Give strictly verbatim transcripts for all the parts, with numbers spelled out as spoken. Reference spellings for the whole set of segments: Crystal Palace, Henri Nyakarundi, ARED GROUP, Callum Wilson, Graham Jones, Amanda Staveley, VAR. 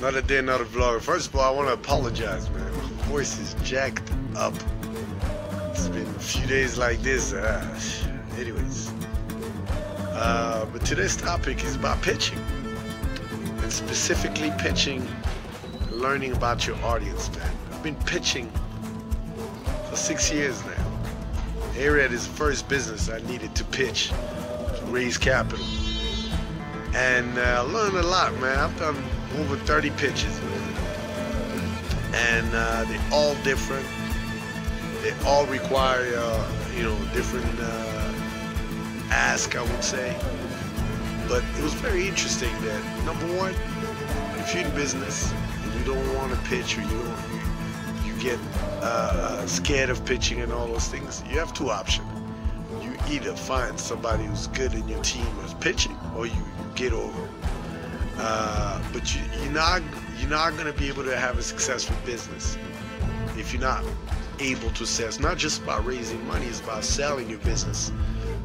Another day, another vlog. First of all, I want to apologize, man. My voice is jacked up. It's been a few days like this. Uh, anyways. Uh, but today's topic is about pitching. And specifically pitching, learning about your audience, man. I've been pitching for six years now. ARED is the first business I needed to pitch to raise capital. And I uh, learned a lot, man. I've done over thirty pitches, man. And uh, they're all different. They all require, uh, you know, different uh, ask, I would say. But it was very interesting that, number one, if you're in business and you don't want to pitch or you don't, you get uh, scared of pitching and all those things, you have two options. You either find somebody who's good in your team as pitching, or you, you get over it. Uh, but you, you're not you're not going to be able to have a successful business if you're not able to sell. It's not just about raising money; it's about selling your business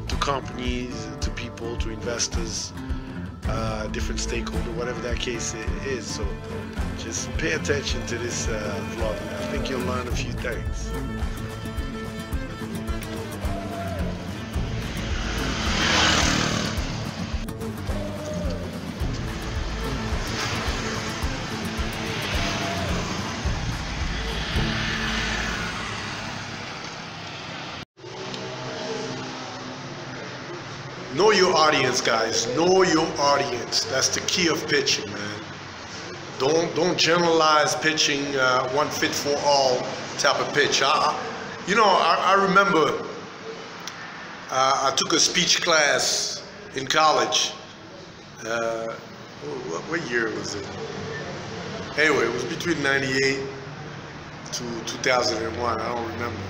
to companies, to people, to investors, uh, different stakeholders, whatever that case is. So just pay attention to this uh, vlog. I think you'll learn a few things. Know your audience, guys. Know your audience. That's the key of pitching, man. Don't don't generalize pitching, uh, one fit for all type of pitch. I, I, you know, I, I remember uh, I took a speech class in college. Uh, what, what year was it? Anyway, it was between ninety-eight to two thousand one. I don't remember.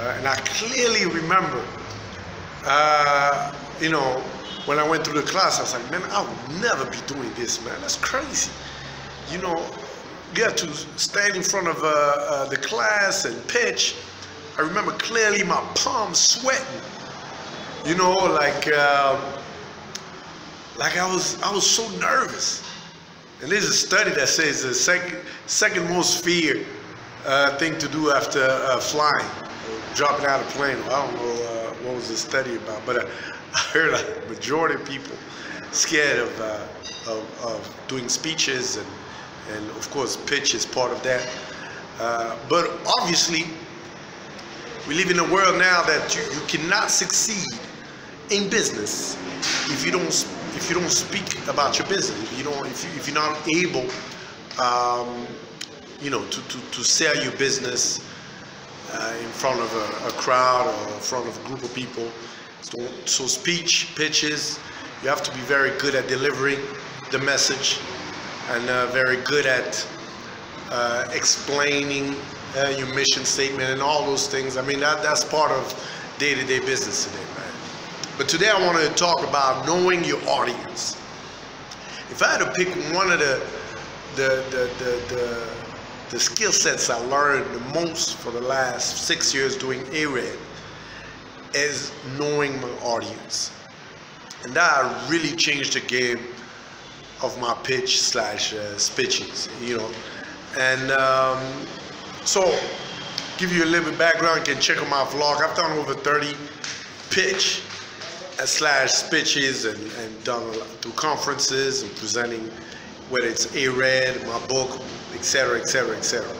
Uh, and I clearly remember. Uh, you know, when I went through the class, I was like, man, I would never be doing this, man. That's crazy. You know, you have to stand in front of uh, uh, the class and pitch. I remember clearly my palms sweating. You know, like, uh, like I was, I was so nervous. And there's a study that says the second, second most feared uh, thing to do after uh, flying, or dropping out of a plane. I don't know. Uh, What was the study about? But uh, I heard a uh, majority of people scared of, uh, of of doing speeches, and and of course pitch is part of that. Uh, but obviously, we live in a world now that you, you cannot succeed in business if you don't if you don't speak about your business. If you don't if, you, if you're not able, um, you know, to, to to sell your business. Uh, in front of a, a crowd or in front of a group of people. So, so speech, pitches, you have to be very good at delivering the message, and uh, very good at uh, explaining uh, your mission statement and all those things. I mean, that, that's part of day-to-day business today, man. But today I want to talk about knowing your audience. If I had to pick one of the, the, the, the, the The skill sets I learned the most for the last six years doing ARED is knowing my audience. And that really changed the game of my pitch slash uh, speeches, you know. And um, so, give you a little bit of background, you can check on my vlog. I've done over thirty pitch slash speeches and, and done a lot through conferences and presenting, whether it's ARED, my book, et cetera, et cetera, et cetera.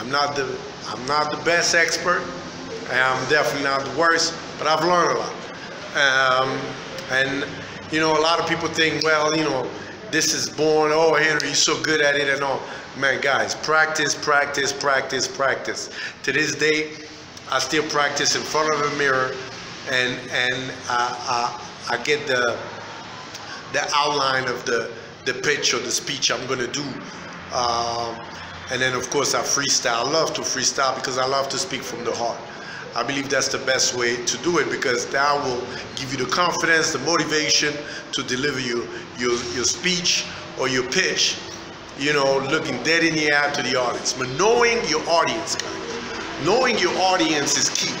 I'm not the I'm not the best expert, and I'm definitely not the worst, but I've learned a lot. Um, and you know, a lot of people think, well, you know, this is born. Oh, Henry, you're so good at it, and all. Man, guys, practice, practice, practice, practice. To this day, I still practice in front of a mirror, and and I I, I get the the outline of the the pitch or the speech I'm gonna do. Um, and then of course I freestyle. I love to freestyle because I love to speak from the heart. I believe that's the best way to do it, because that will give you the confidence, the motivation to deliver your, your, your speech or your pitch, you know, looking dead in the eye to the audience. But knowing your audience, guys, knowing your audience is key.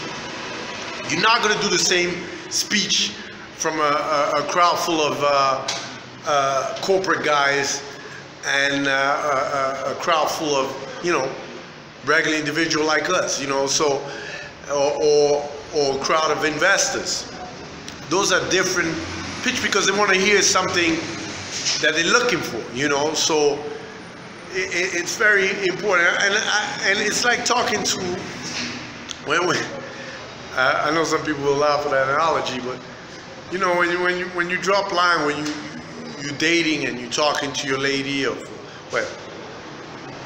You're not going to do the same speech from a, a, a crowd full of uh, uh, corporate guys and uh, a, a crowd full of, you know, regular individual like us, you know, so, or, or, or a crowd of investors. Those are different pitch because they want to hear something that they're looking for, you know, so it, it, it's very important. And, I, and it's like talking to, when we, I, I know some people will laugh at that analogy, but you know, when you, when you, when you drop line, when you, you're dating and you're talking to your lady, or, well,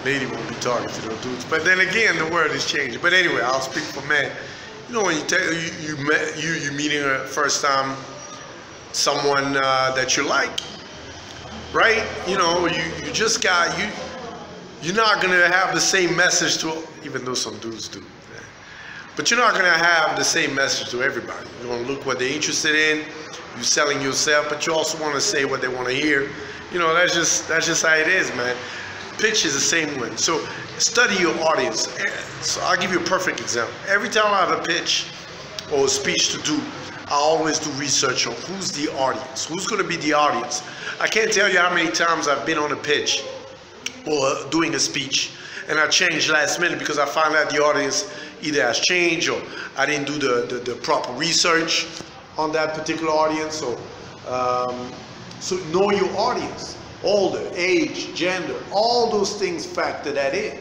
lady won't be talking to those dudes, but then again, the world is changing. But anyway, I'll speak for men. You know, when you, you, you, met, you you're meeting her first time, someone uh, that you like, right? You know, you, you just got, you, you're not gonna have the same message to, even though some dudes do, but you're not gonna have the same message to everybody. You're gonna look what they're interested in, you're selling yourself, but you also wanna say what they wanna hear. You know, that's just, that's just how it is, man. Pitch is the same way. So study your audience. So I'll give you a perfect example. Every time I have a pitch or a speech to do, I always do research on who's the audience, who's gonna be the audience. I can't tell you how many times I've been on a pitch or doing a speech and I changed last minute because I found out the audience either has changed or I didn't do the, the, the proper research on that particular audience. So, um, so know your audience. Older, age, gender, all those things factor that in.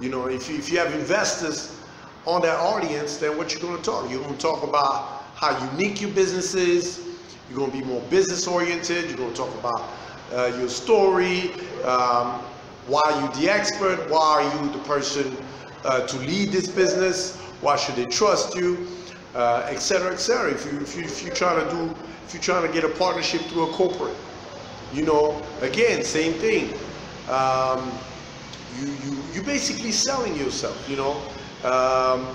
You know, if you, if you have investors on that audience, then what you're gonna talk? You're gonna talk about how unique your business is, you're gonna be more business oriented, you're gonna talk about uh, your story, um, why are you the expert, why are you the person uh, to lead this business, why should they trust you, uh, et cetera, et cetera. If, you, if, you, if you're trying to do, if you're trying to get a partnership through a corporate, you know, again, same thing. Um, you you you're basically selling yourself, you know, um,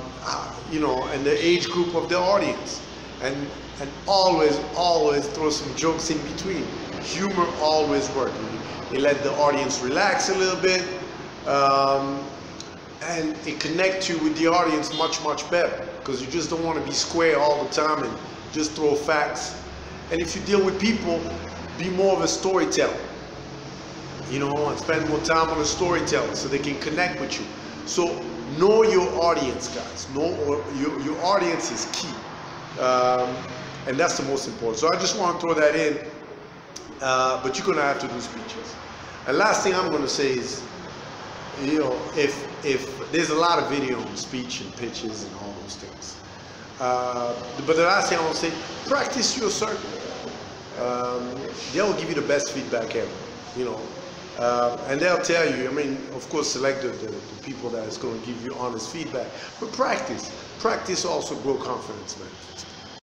you know, and the age group of the audience, and and always always throw some jokes in between. Humor always works. It let the audience relax a little bit, um, and it connects you with the audience much much better because you just don't want to be square all the time and just throw facts. And if you deal with people, be more of a storyteller, you know, and spend more time on a storyteller so they can connect with you. So know your audience, guys. Know your, your audience is key, um, and that's the most important. So I just want to throw that in, uh, but you're gonna have to do speeches. And last thing I'm gonna say is, you know, if if there's a lot of video on speech and pitches and all those things, uh, but the last thing I want to say, practice your circle. Um, they'll give you the best feedback ever, you know, uh, and they'll tell you, I mean, of course, select the, the, the people that is going to give you honest feedback, but practice, practice also grow confidence, man.